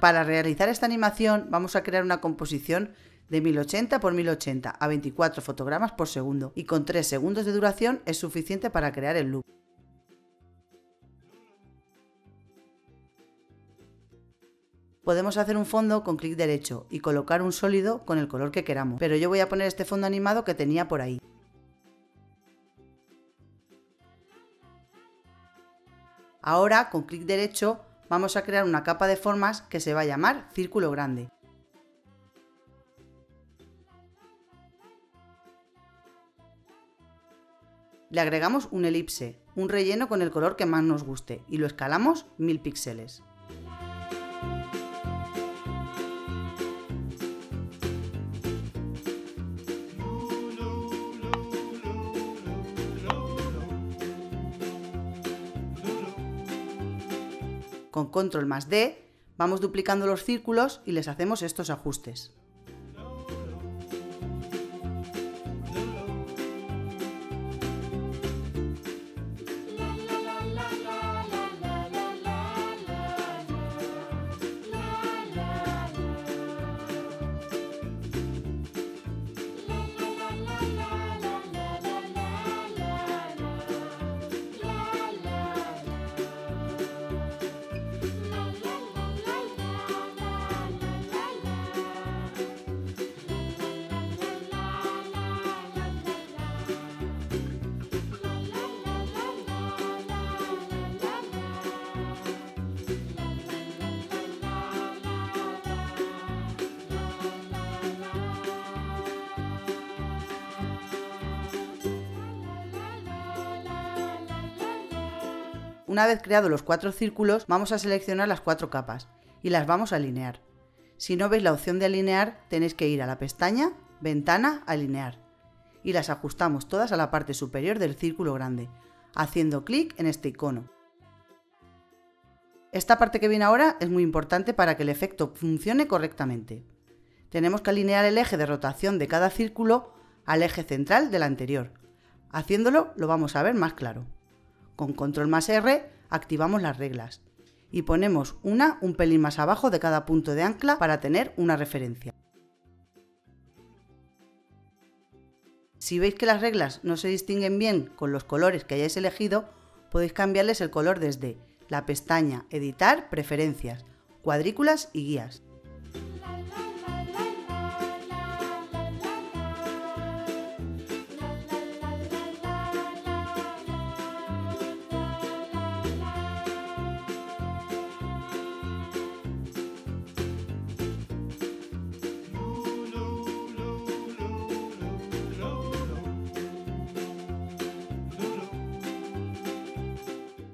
Para realizar esta animación vamos a crear una composición de 1080 x 1080 a 24 fotogramas por segundo y con 3 segundos de duración es suficiente para crear el loop. Podemos hacer un fondo con clic derecho y colocar un sólido con el color que queramos, pero yo voy a poner este fondo animado que tenía por ahí. Ahora, con clic derecho, vamos a crear una capa de formas que se va a llamar círculo grande. Le agregamos un elipse, un relleno con el color que más nos guste y lo escalamos 1000 píxeles. Con control más D vamos duplicando los círculos y les hacemos estos ajustes. Una vez creados los 4 círculos, vamos a seleccionar las 4 capas y las vamos a alinear. Si no veis la opción de alinear, tenéis que ir a la pestaña Ventana, Alinear y las ajustamos todas a la parte superior del círculo grande, haciendo clic en este icono. Esta parte que viene ahora es muy importante para que el efecto funcione correctamente. Tenemos que alinear el eje de rotación de cada círculo al eje central del anterior. Haciéndolo lo vamos a ver más claro. Con control más R activamos las reglas y ponemos una un pelín más abajo de cada punto de ancla para tener una referencia. Si veis que las reglas no se distinguen bien con los colores que hayáis elegido, podéis cambiarles el color desde la pestaña Editar, Preferencias, Cuadrículas y Guías.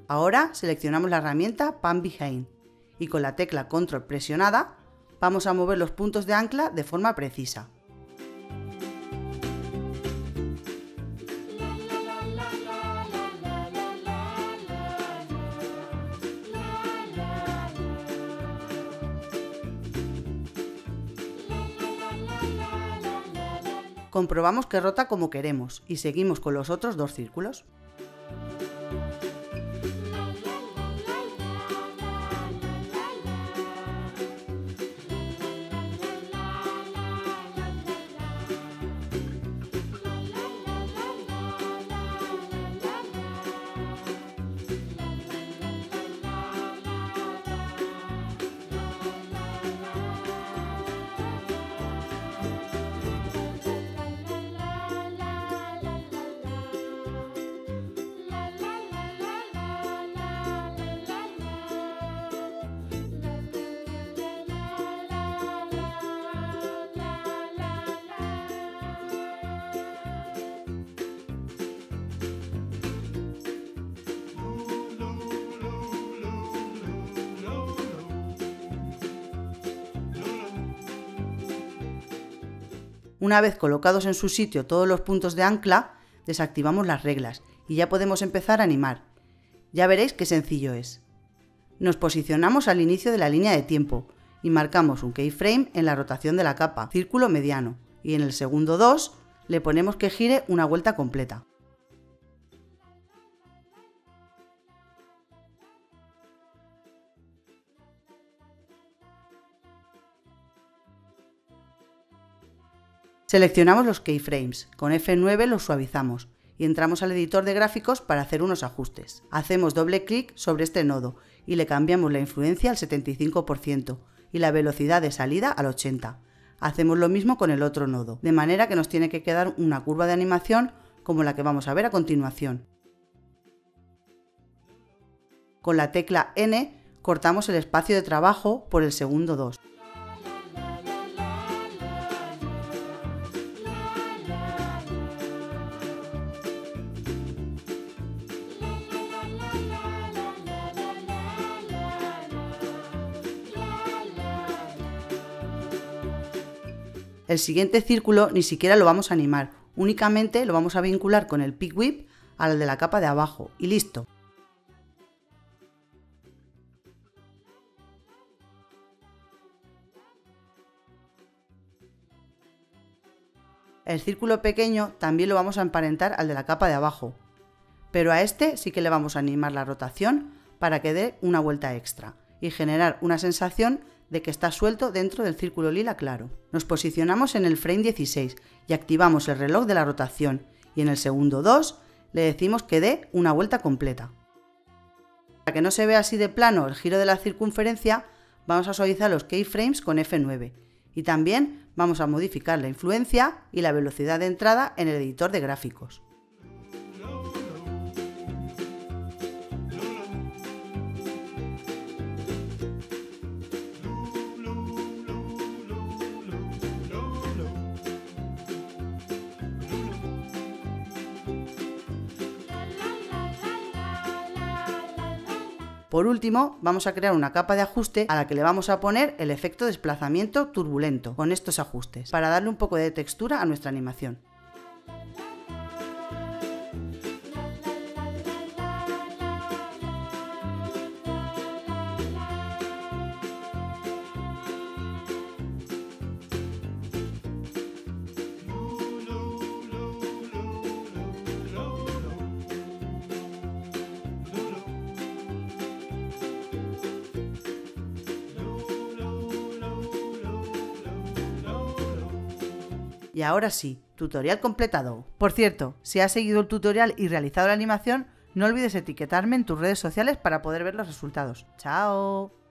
Ahora seleccionamos la herramienta Pan Behind y con la tecla Control presionada vamos a mover los puntos de ancla de forma precisa. Comprobamos que rota como queremos y seguimos con los otros 2 círculos. Una vez colocados en su sitio todos los puntos de ancla, desactivamos las reglas y ya podemos empezar a animar. Ya veréis qué sencillo es. Nos posicionamos al inicio de la línea de tiempo y marcamos un keyframe en la rotación de la capa, círculo mediano, y en el segundo 2 le ponemos que gire una vuelta completa. Seleccionamos los keyframes, con F9 los suavizamos y entramos al editor de gráficos para hacer unos ajustes. Hacemos doble clic sobre este nodo y le cambiamos la influencia al 75% y la velocidad de salida al 80%. Hacemos lo mismo con el otro nodo, de manera que nos tiene que quedar una curva de animación como la que vamos a ver a continuación. Con la tecla N cortamos el espacio de trabajo por el segundo 2. El siguiente círculo ni siquiera lo vamos a animar, únicamente lo vamos a vincular con el Pick Whip al de la capa de abajo y listo. El círculo pequeño también lo vamos a emparentar al de la capa de abajo, pero a este sí que le vamos a animar la rotación para que dé una vuelta extra y generar una sensación de que está suelto dentro del círculo lila claro. Nos posicionamos en el frame 16 y activamos el reloj de la rotación y en el segundo 2 le decimos que dé una vuelta completa. Para que no se vea así de plano el giro de la circunferencia, vamos a suavizar los keyframes con F9 y también vamos a modificar la influencia y la velocidad de entrada en el editor de gráficos. Por último, vamos a crear una capa de ajuste a la que le vamos a poner el efecto desplazamiento turbulento con estos ajustes, para darle un poco de textura a nuestra animación. Y ahora sí, tutorial completado. Por cierto, si has seguido el tutorial y realizado la animación, no olvides etiquetarme en tus redes sociales para poder ver los resultados. ¡Chao!